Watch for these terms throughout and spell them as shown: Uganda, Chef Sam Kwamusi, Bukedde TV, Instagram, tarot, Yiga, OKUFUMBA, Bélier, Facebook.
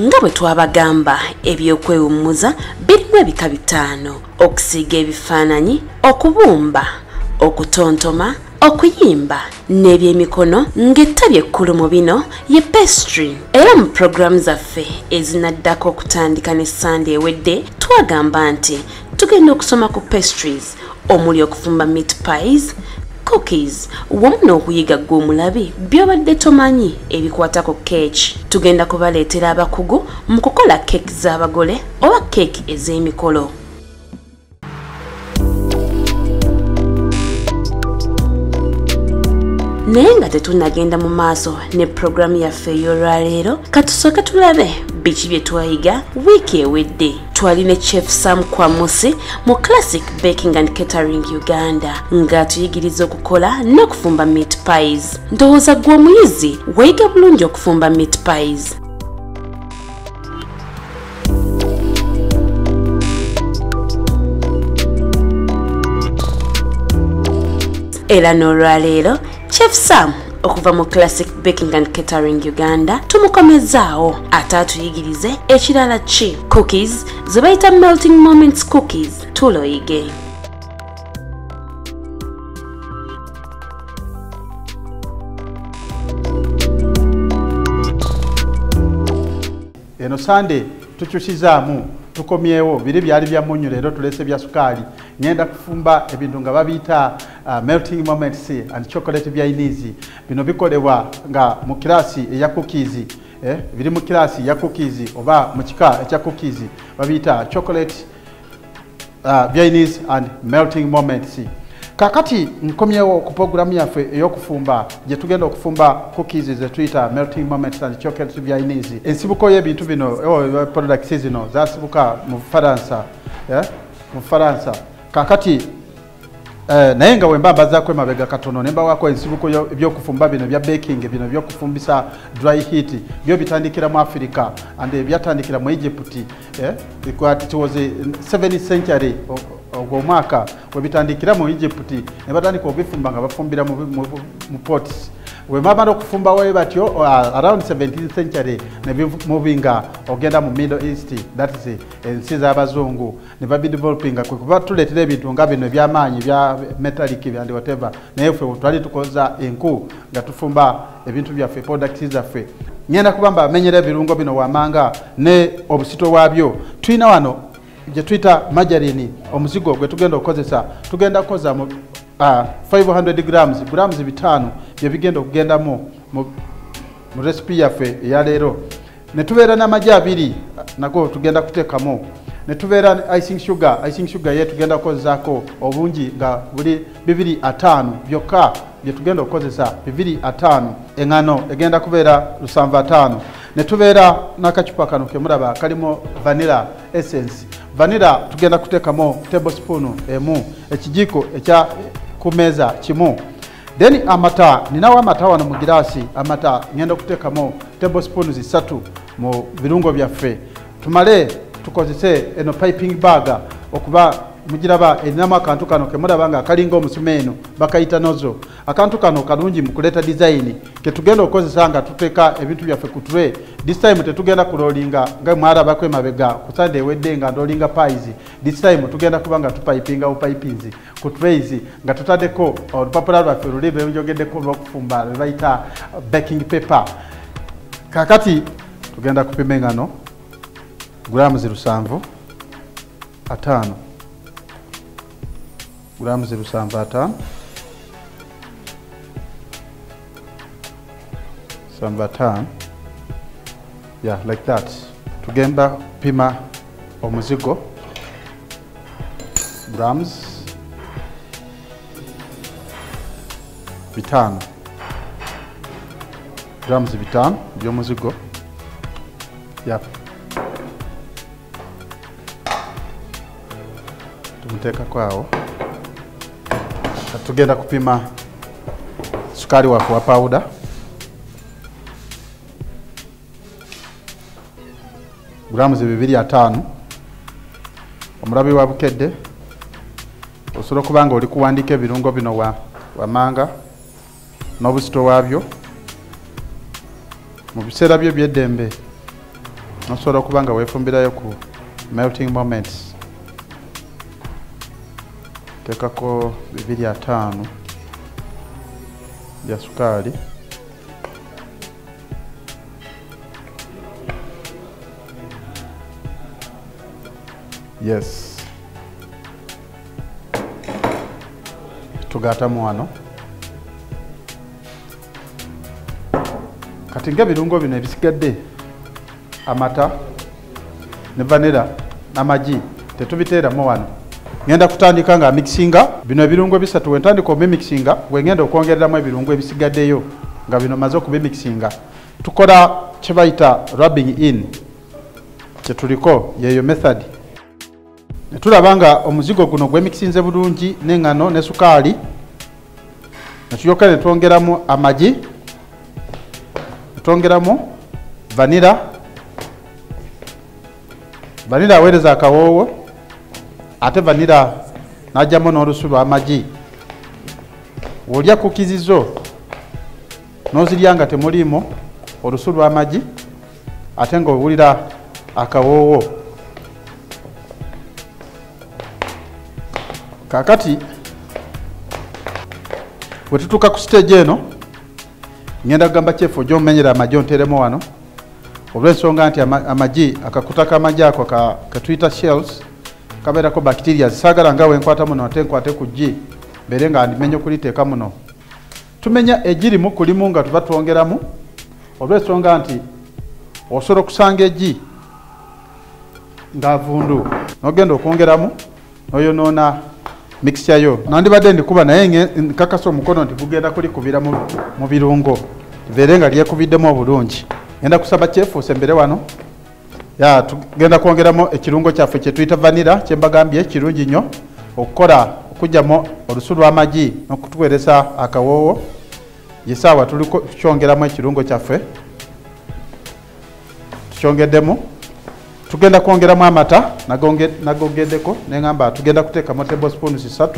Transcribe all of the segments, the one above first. nga bwe twabagamba ebyokwewummuza birimu ebika bitaano: okusiiga ebifaananyi, okubumba, okutontoma, okuyimba n'ebyemikono, ng'ettabi ekkulu mu bino ye pastry. Era mu programu zaffe ezinaddako okutandika ne Sande ewedde twagamba nti tugenda okusoma ku pastries omuli okufumba meat pies, cookies wamu n'okuyiga gw'omulabi by'obadde tomanyi ebikwatako keeki. Tugenda kubaleetera abakugu mu kukola keeki z'abagole oba keeki ez'emikolo. Naye nga tetunagenda mu maaso ne programu yaffe ey'olwaleero, katusooke tulabe biki bye twayiga wiiki ewedde. Twalina Chef Sam Kwamusi mu Classic Baking and Catering Uganda nga tuyigiriza okukola n'okufumba meat pies. Ndowooza gwe omuyizi weyiga bulungi okufumba meat pies. Era n'olwaleero Chef Sam okuva mu Classic Baking and Catering Uganda tumukomezaawo ate atuyigirize ekirala ki, cookies ze bayita melting moments cookies. Tuloyige. Eno Sande tukyusizaamu tukomyewo biri byali bya munyu, leero tulese bya sukali. Ngenda kufumba ebintu nga babiyita melting moments and chocolate bya inizi. Bino bikolebwa nga mu kirasi ya cookies, biri mu kirasi ya cookies oba mu kika ekya cookies babiyita chocolate bya inizi and melting moments. Kakati nkomyewo ku programu yaffe ey'okufumba gye tugenda okufumba cookies ze tuyita melting moments and chocolate bya inizi. Ensibuko y'ebintu bino products zino zasibuka mu Faransa, mu Faransa. Kakati naye nga bwe mbabazzaako emabega katono ne mbawaako ensibuko ebyokufumba bino bya baking, bino ebyokufumbisa dry heat, byo bitandikira mu Africa and byatandikira mu Egypt. It was a 7th century ogwomwaka webitandikira mu Egypt ne batandika obifumba nga bafumbira mu pots. Wemamala okufumba wayo batyo around 17th century ne bimuvinga ogenda mu Middle East, that is ensi z'abazungu ne babidevelopinga kwekuba tuleetera ebintu nga bino ebyamaanyi bya metallic and whatever. Naye ffe twali tukoza enku nga tufumba ebintu byaffe, products zaffe. Ngenda kubamba menyera ebirungo bino wamanga ne obusito wabyo. Tulina wano gye tuyita margarine, omuzigo gwe tugenda okukozesa. Tugenda kukoza 500 grams, grams bitano bye bigenda okugenda mu recipe yaffe ya leero. Ne tubeera n'amagi abiri nago tugenda kuteekamu. Ne tubeera icing sugar, ye tugenda kukozaako obungi nga buli 2.5 byokka bye tugenda okukozesa. 2.5 engano egenda kubeera 7.5. Ne tubeera n'akacupa kano ke mulaba kalimo vanilla essence. Vanilla tugenda kuteekamu tablespoon emu, ekijiko ekya kumeza kimu. Then amata, ninawa amata wano mu girasi. Amata ngenda kuteekamu tablespoons 3 mu birungo byaffe. Tumale tukozese eno piping bagger okuba mugiraba enama akantu kano ke mulaba nga kalinga omusumeeno bakayita nozo. Akantu kano kalungi mu kuleta design ke tugenda okukozesa nga tuteeka ebintu byaffe ku tray. This time tetugenda kulolinga nga mwaraba kwemabega ku Sunday wedde nga ndolinga pies. This time tugenda kubanga tupipinga upipinzi ku trays nga tutadeko olupapula lwaffe lulibe njogeddeko olw'okufumba lwe bayita baking paper. Kakati tugenda kupima engano gramu 7.5, gramu 7.5, 7.5, yeah, like that. Tugenda pima omuzigo grams 5, grams 5 byomuzigo, yeah. Tumuteka kwao. Tugenda kupima sukari wako wa powder. Grams 2.5. Omulabi wa Bukedde osobola kubanga oli kuwandika ebirungo bino wamanga n'obusito wabyo mu biseera byo by'eddembe. Nosoro kubanga wefumbira yo ku melting moments. Tekako 2.5 ya sukari. Yes. Tugata muano. Katinga birungo bine bisigadde amata ne vanilla na maji tetubitera mu wano. Ngenda kutandika nga mixinga bino birungo bisatu wentandika obe mixinga wengenda okongereramu ebirungo ebisigaddeyo nga bino mazo kube mixinga. Tukola chebaita rubbing in. Tetuliko yeyo method. Netulabanga omuzigo guno gwe mixinze bulungi n'engano ne sukali. Natuyoka ne twongeramu amaji. Twongeramu vanilla. Vanilla awereza akawowo. Ate vanilla najjamu n'olusu lw'amaji. Wolya kukizizo n'ozirya nga temulimu olusu lw'amaji ate nga owulira akawowo. Kakati wetutuka ku stage eno ngenda gamba chefo jo menyera amajo nteremo wano obwensonga anti amaji akakutaka amaji ako ka Twitter shells kabera ko bacteria sagala ngawe enkwata muno atenkwate kuji berenga ndimenyo kuliteka muno tumenya ejiri mu kulimunga tubatwongeramu obwensonga anti osoro kusanga eji ngavundu nogenda okwongeramu oyo nona mixture yo nandi badende kuba naye nkakaso mukono ntigenda kuli kubira mu birungo verenga lye kubiddemu obulungi ngenda kusaba chef osembere wano ya tugenda kuongeramu ekirungo kyaffe kye Twitter vanilla kyembagambye kirungi nnyo okkola okujjamo olusu lw'amaji n'okutuweereza akawowo yesaawa tuliko tukyongeramu ekirungo kyaffe tukyongeddemu tugenda kuongeramu amata nagongeddeko nengamba tugenda kuteekamu tablespoons 3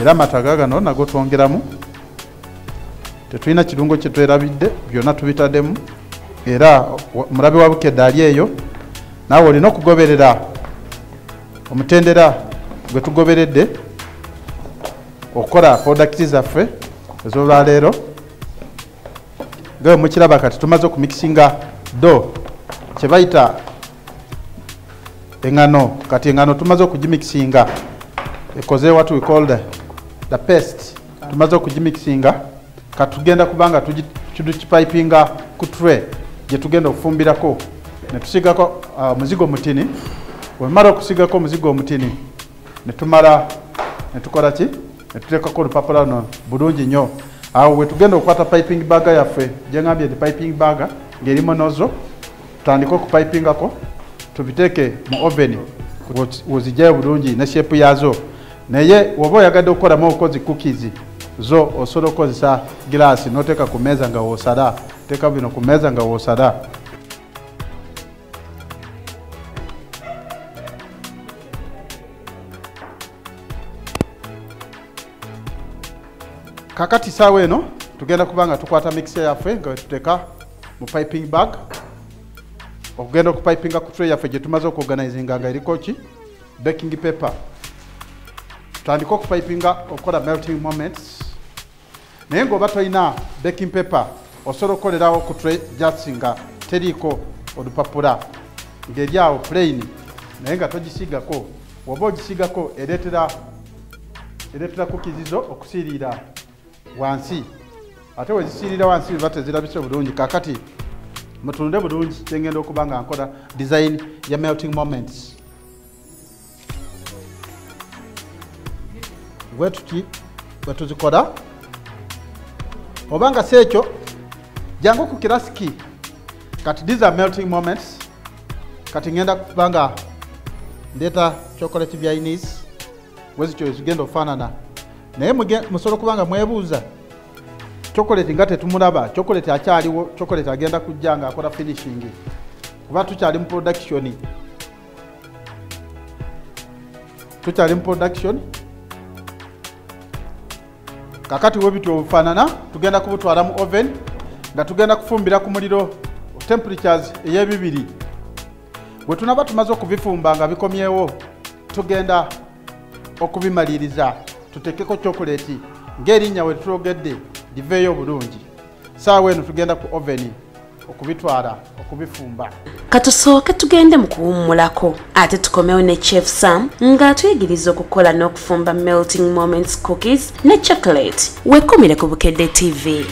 era amata gagano nago twongeramu tetulina kirungo kye twerabidde byonna tubitaddemu era mulabe wa Bukedde ali eyo naawe olina okugoberera omutendera gwe tugoberedde okukola products zaffe ez'olwaleero nga mukiraba kati tumaze okumixinga do chebaita engano kati engano tumaze okugimixinga ekoze what we call the paste tumaze okugimixinga katugenda kubanga tujipipinga ku tray je tugenda okufumbirako ne tusigako muzigo mutini wemara okusigako muzigo mutini ne tumara ne tukola ki ne tutekako olupapula luno bulungi nnyo awo wetugenda okwata piping bagger yaffe jengambye the piping bagger ngerimo nozo tutandika okupipingako tubiteeke mu oven wozijayo bulungi ne shape yazo naye woba oyagadde okukoramu obukozi cookies zo osobola okukozesa giraasi noteeka ku meeza nga woosala teeka bino ku meeza nga woosala kakati sawe no tugenda kubanga tukwata mixer yaffe nga tuteka mu piping bag okugenda okupipinga ku tray yaffe gye tumaze okuorganizinga nga eriko ki baking paper tutandika okupipinga okukola melting moments naye ng'oba tolina baking paper osobola okukolerawo ku tray just nga teriiko olupapula ng'eri awo plain naye nga togisiigako woba ogisiigako ereetera kukizizo okusiirira wansi ate wezisirira wansi bibate zirabise bulungi kakati mutunde bulungi kyengenda okubanga nkola design ya melting moments wetuzikola obanga sekyo jangu ku kirasiki kati these are melting moments kati ngenda kubanga ndeta chocolate vianis wezikyo zigenda ofanana naye musolo kubanga mwebuuza chocolate ngate tumulaba chocolate akyaliwo chocolate agenda kujjanga akola finishing kuba tukyali mu production kakati webitu obufanana tugenda kubutwala mu oven nga tugenda kufumbira ku muliro temperatures ey'ebibiri. Bwe tunaba tumaze okubifumba nga bikomyewo tugenda okubimaliriza tutekeko chocolate ng'erinnya we tulogedde liveeyo bulungi. Saawa eno tugenda ku oveni okubitwala okubifumba. Katusooke tugende mu kuwummulako ate tukomewo ne Chef Sam nga atuyigiriza okukola n'okufumba melting moments cookies ne chocolate. Weekomire ku Bukedde TV.